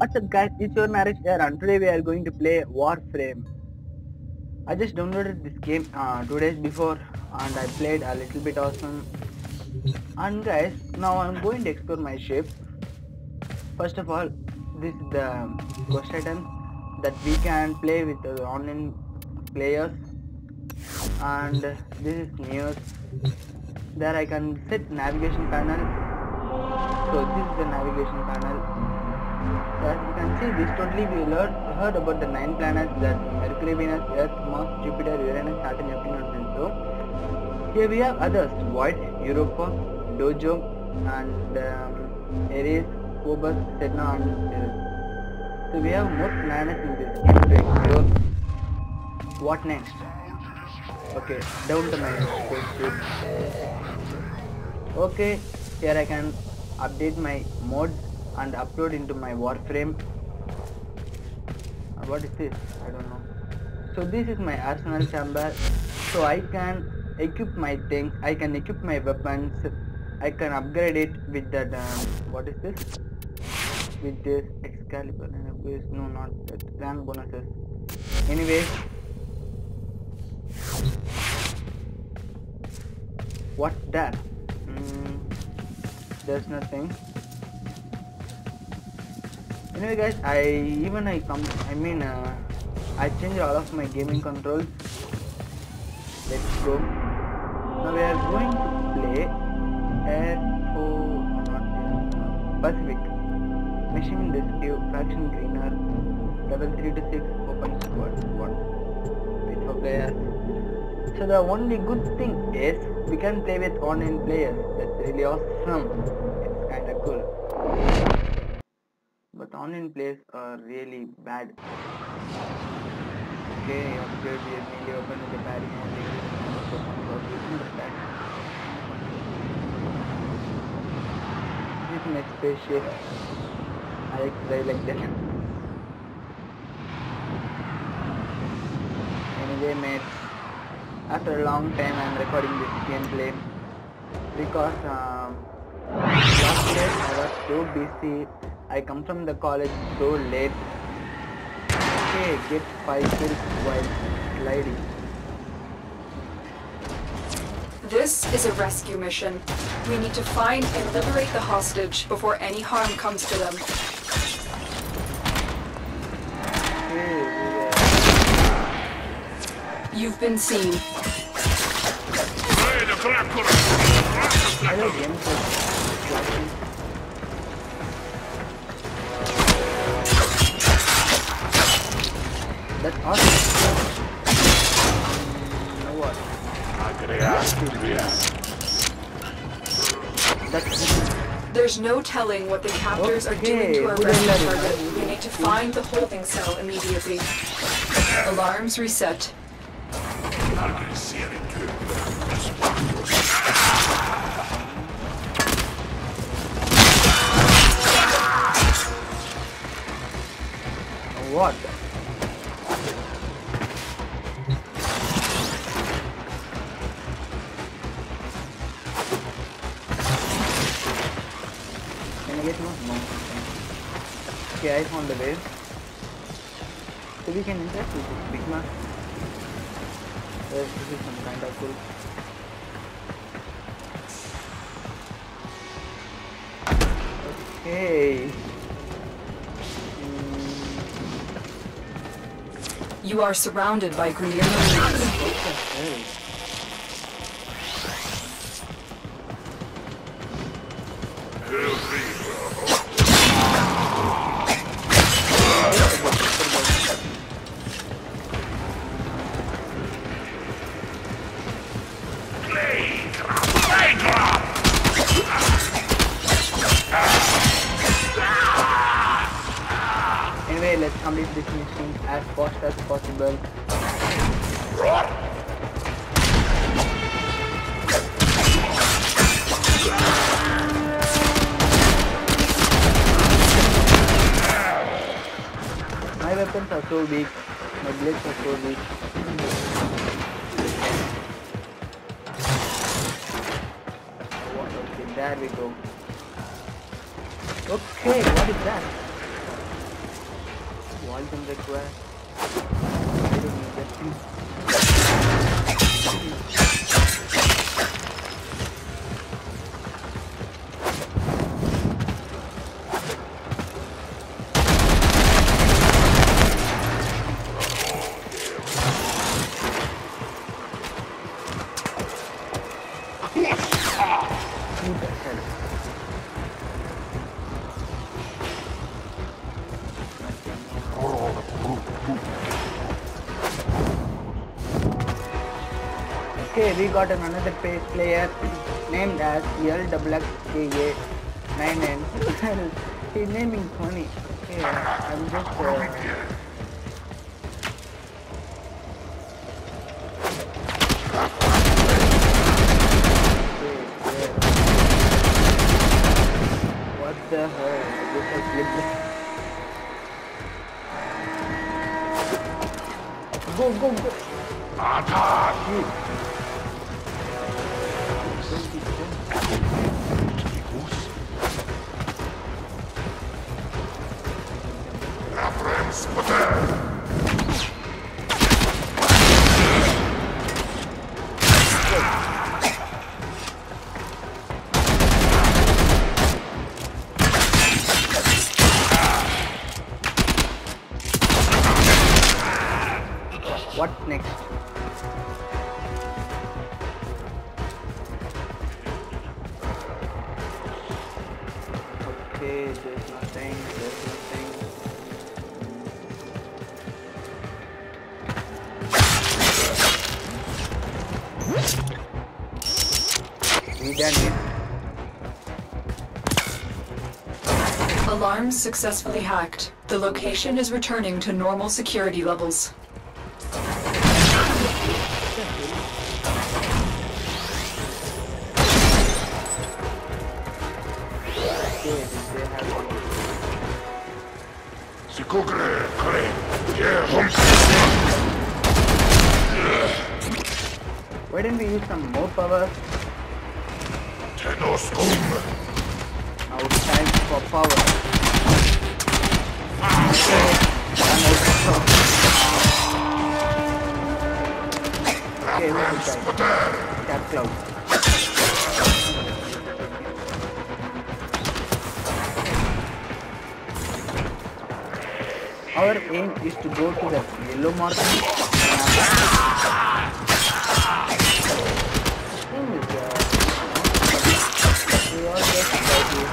What's up guys, it's your marriage here and today we are going to play Warframe. I just downloaded this game 2 days before and I played a little bit awesome. And guys, now I'm going to explore my ship. First of all, this is the quest item that we can play with the online players. And this is news. There I can set navigation panel. So this is the navigation panel. As you can see, this totally we heard about the 9 planets that Mercury, Venus, Earth, Mars, Jupiter, Uranus, Saturn, Neptune and so. Here we have others: Void, Europa, Dojo and Aries, Phobos, Sedna and Earth. So we have more planets in this game. So what next? Okay, down to my space. Okay, here I can update my mods and upload into my Warframe. What is this? I don't know. So this is my arsenal chamber. So I can equip my thing. I can equip my weapons. I can upgrade it with that. What is this? With this Excalibur. No, not that. Rank bonuses. Anyway. What's that? There's nothing. Anyway guys, I changed all of my gaming controls. Let's go. Now we are going to play Pacific. Machine rescue, faction greener, level 3 to 6, open squad. Wait for players. So the only good thing is we can play with online players. That's really awesome. It's kinda cool. But online players are really bad. Okay, after we have nearly opened the party and we have using the stack. This next spaceship. I like to play like that. Anyway mates, after a long time I am recording this gameplay because last day I was too busy. I come from the college so late. Okay, get 5 kills while gliding. This is a rescue mission. We need to find and liberate the hostage before any harm comes to them. Okay. You've been seen. That's awesome. Now what? There's no telling what the captors are doing to our rescue target. We need to find the holding cell immediately. Alarms reset. What? Okay, I found the way. So we can interact with this big man. This is some kind of cool. Okay. You are surrounded by green aliens. Let's complete this mission as fast as possible. My weapons are so weak, my blades are so weak. Okay, there we go. Okay, what is that? poison required. I don't need that thing. Okay, we got another player named as LXXK89N. His name is funny. Okay, I'm just what the hell? This is slip. Go, go, go! Attack! What next? Okay, there's nothing, there's nothing. We done it. Alarm successfully hacked. The location is returning to normal security levels. Why didn't we use some more power? Now it's time for power. Okay, what is time? Tap cloud. Our aim is to go to the yellow marker. We all just like this.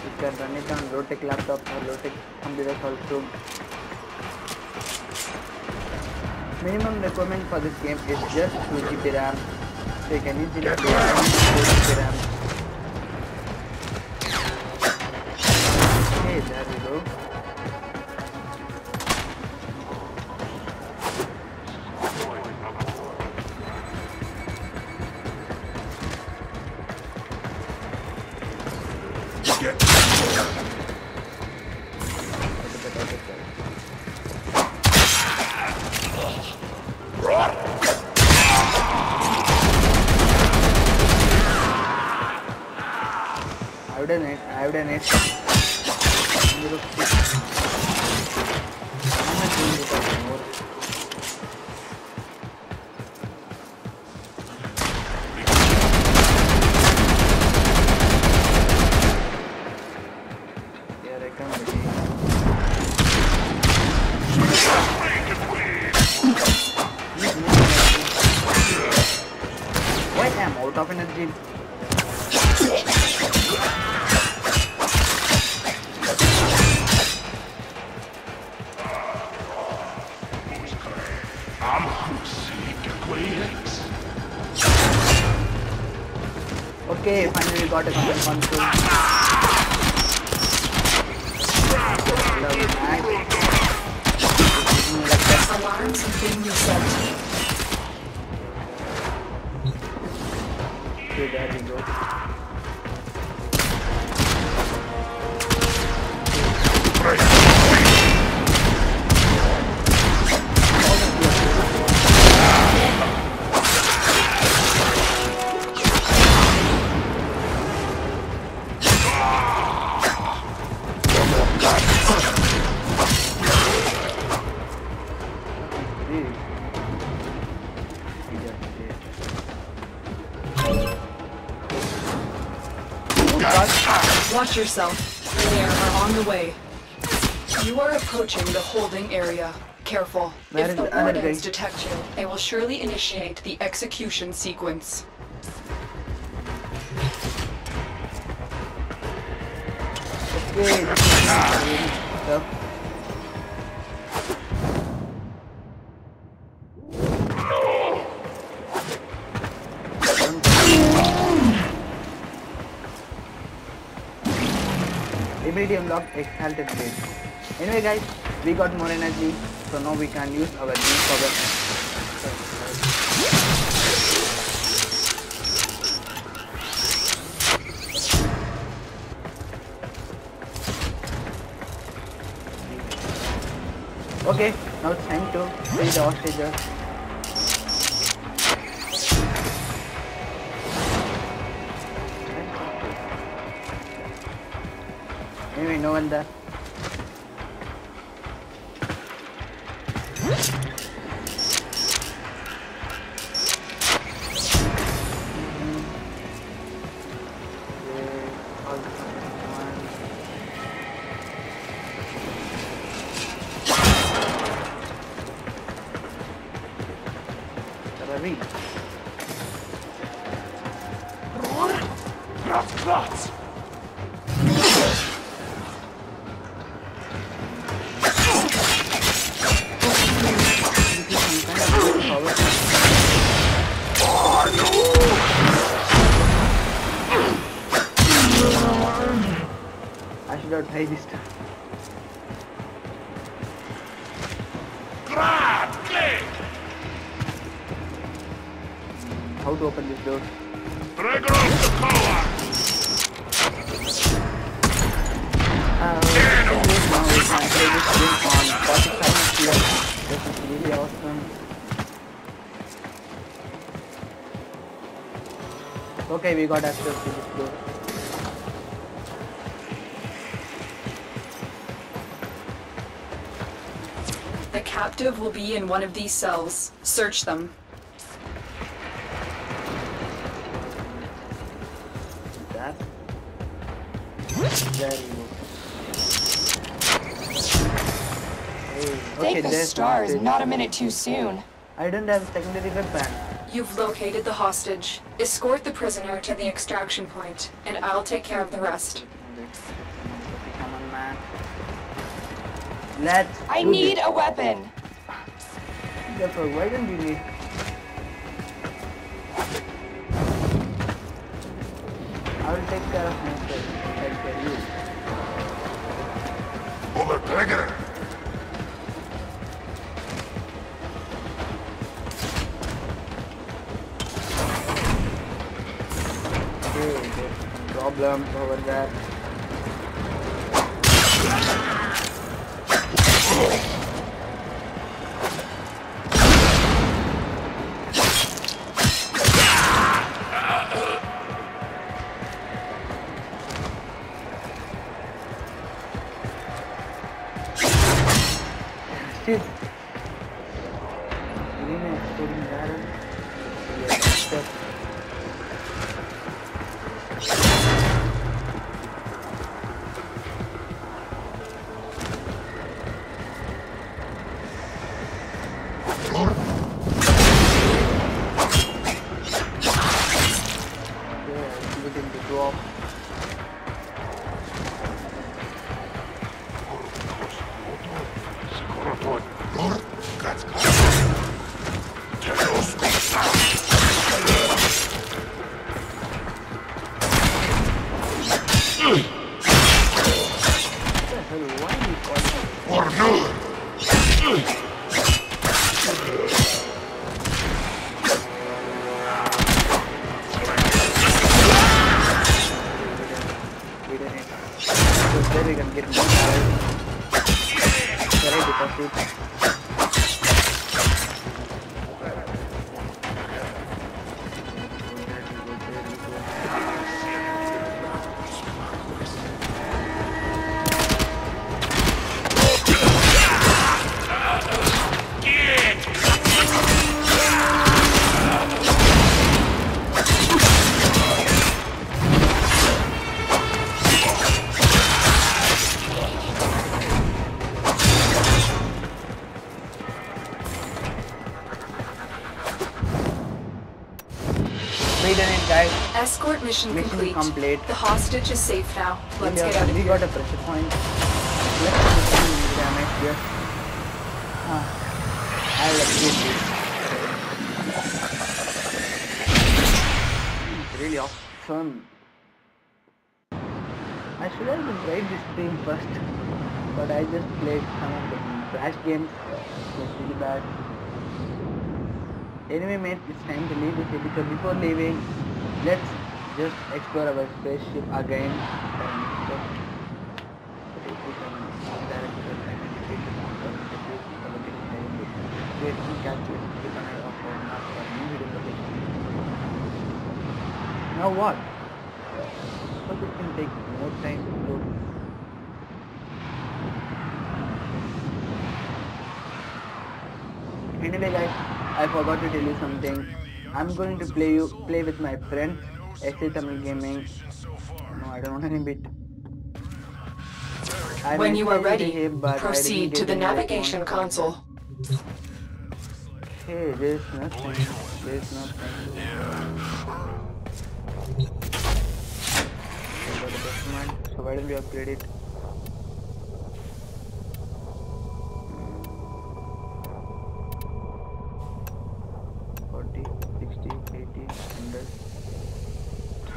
You can run it on low-tech laptop or low-tech computers also. Minimum requirement for this game is just 2GB RAM. So you can easily play around 2GB RAM. Okay, there we go. I've done it. Why am I out of energy? Okay, finally got a console. Alarms have been reset. Okay, there we go. Watch yourself. There are on the way. You are approaching the holding area. Careful. If the wardens detect you, they will surely initiate the execution sequence. Ability unlocked, exalted blade. Anyway guys, we got more energy, so now we can use our new power. Okay, now it's time to free the hostages. Anyway, no one there. How to open this door? Drag off the power! This is really awesome. Okay, we got access to this door. The captive will be in one of these cells. Search them. There you go. Hey, okay, the star is not a minute too soon. I don't have a secondary weapon. You've located the hostage. Escort the prisoner to the extraction point, and I'll take care of the rest. Come on, man. Let's. I need a weapon. Therefore, why don't you need? I will take care of myself. Over trigger. Okay, problem over there. Escort mission complete. The hostage is safe now. Let's get out of here. We got a pressure point. Let's get I'll update it. Really awesome. I should have played this game first, but I just played some of the flash games. It was really bad. Anyway mate, it's time to leave this episode. Before leaving, let's just explore our spaceship again. Now what? But it can take more time to go. Anyway guys, I forgot to tell you something. I'm going to play with my friend SA Tamil Gaming. No, I don't want any bit. When you are ready, proceed to the navigation console. Hey, there's nothing. There's nothing. So why don't we upgrade it?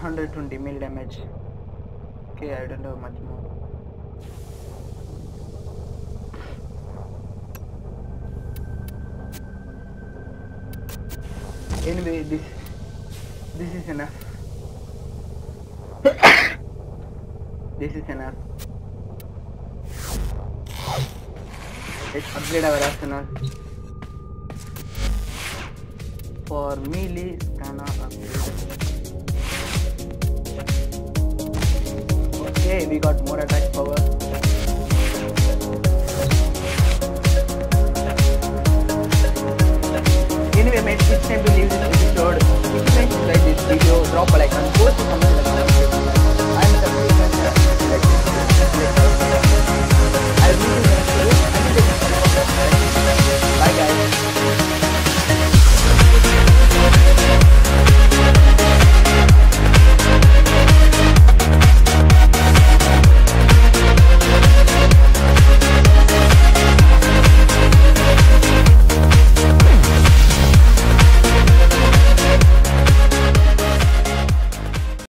$120 mil damage. Okay, I don't have much more. Anyway, this is enough. This is enough. Let's upgrade our arsenal. For melee, scanner upgrade. We got more attack power.